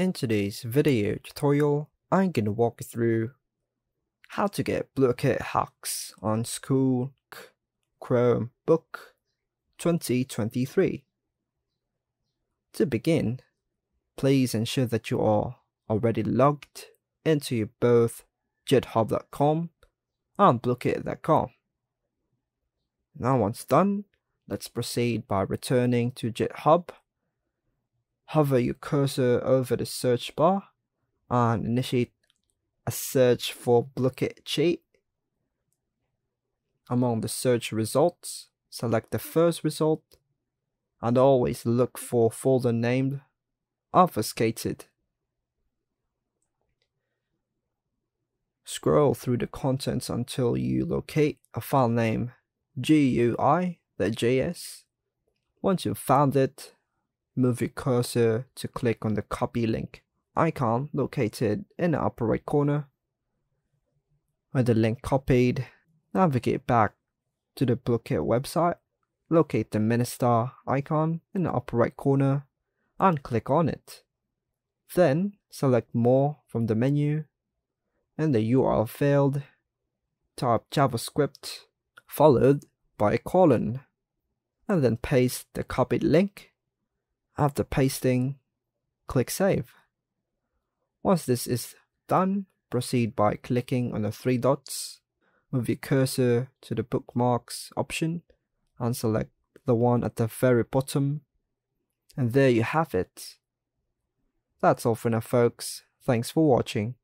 In today's video tutorial, I'm going to walk you through how to get Blooket hacks on school Chromebook 2023. To begin, please ensure that you are already logged into both github.com and blooket.com. Now once done, let's proceed by returning to GitHub. Hover your cursor over the search bar and initiate a search for Blooket cheat. Among the search results, select the first result and always look for folder named Obfuscated. Scroll through the contents until you locate a file named GUI.js. Once you've found it, move your cursor to click on the copy link icon located in the upper right corner. With the link copied, navigate back to the Blooket website, locate the minister icon in the upper right corner and click on it. Then select more from the menu. In the URL field, type JavaScript followed by a colon and then paste the copied link. After pasting, click save. Once this is done, proceed by clicking on the three dots. Move your cursor to the bookmarks option and select the one at the very bottom. And there you have it. That's all for now, folks. Thanks for watching.